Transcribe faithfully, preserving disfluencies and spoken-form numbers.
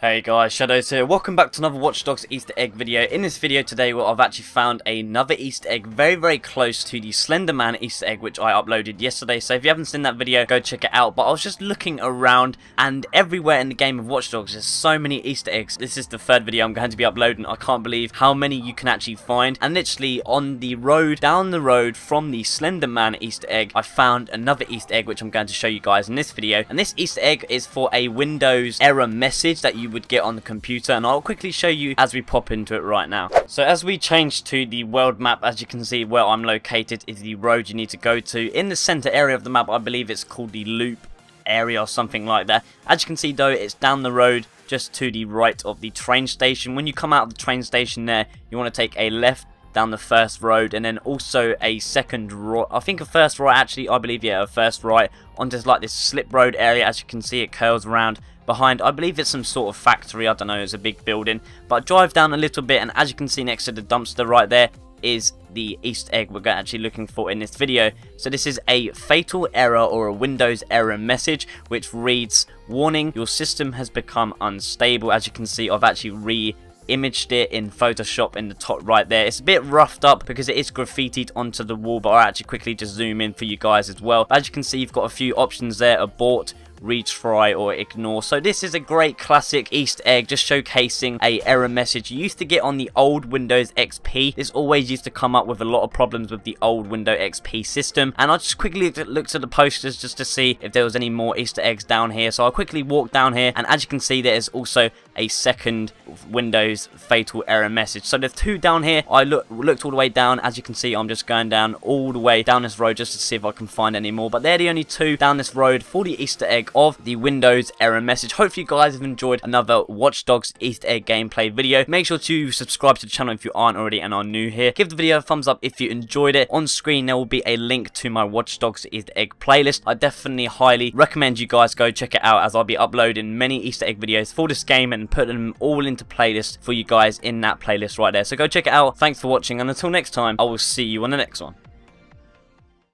Hey guys, Shadows here. Welcome back to another Watch Dogs Easter egg video. In this video today, well, I've actually found another Easter egg very, very close to the Slender Man Easter egg, which I uploaded yesterday. So if you haven't seen that video, go check it out. But I was just looking around, and everywhere in the game of Watch Dogs, there's so many Easter eggs. This is the third video I'm going to be uploading. I can't believe how many you can actually find. And literally on the road, down the road from the Slender Man Easter egg, I found another Easter egg, which I'm going to show you guys in this video. And this Easter egg is for a Windows error message that you would get on the computer, and I'll quickly show you as we pop into it right now. So as we change to the world map, as you can see where I'm located is the road you need to go to. In the center area of the map, I believe it's called the loop area or something like that. As you can see though, it's down the road just to the right of the train station. When you come out of the train station there, you want to take a left down the first road, and then also a second right, I think a first right actually, I believe, yeah, a first right on just like this slip road area. As you can see, it curls around behind, I believe it's some sort of factory, I don't know, it's a big building. But drive down a little bit, and as you can see next to the dumpster right there is the Easter egg we're actually looking for in this video. So this is a fatal error or a Windows error message which reads, "Warning, your system has become unstable." As you can see, I've actually re imaged it in Photoshop in the top right there. It's a bit roughed up because it is graffitied onto the wall, but I'll actually quickly just zoom in for you guys as well. As you can see, you've got a few options there: abort, retry, or ignore. So this is a great classic Easter egg, just showcasing a error message you used to get on the old Windows X P. This always used to come up with a lot of problems with the old Windows X P system. And I just quickly looked at the posters just to see if there was any more Easter eggs down here. So I'll quickly walk down here, and as you can see, there is also a second Windows fatal error message. So there's two down here. I look, looked all the way down. As you can see, I'm just going down all the way down this road just to see if I can find any more. But they're the only two down this road for the Easter egg of the Windows error message. Hopefully you guys have enjoyed another Watch Dogs Easter egg gameplay video. Make sure to subscribe to the channel if you aren't already and are new here. Give the video a thumbs up if you enjoyed it. On screen there will be a link to my Watch Dogs Easter egg playlist. I definitely highly recommend you guys go check it out, as I'll be uploading many Easter egg videos for this game and putting them all into playlists for you guys in that playlist right there. So go check it out. Thanks for watching, and until next time, I will see you on the next one.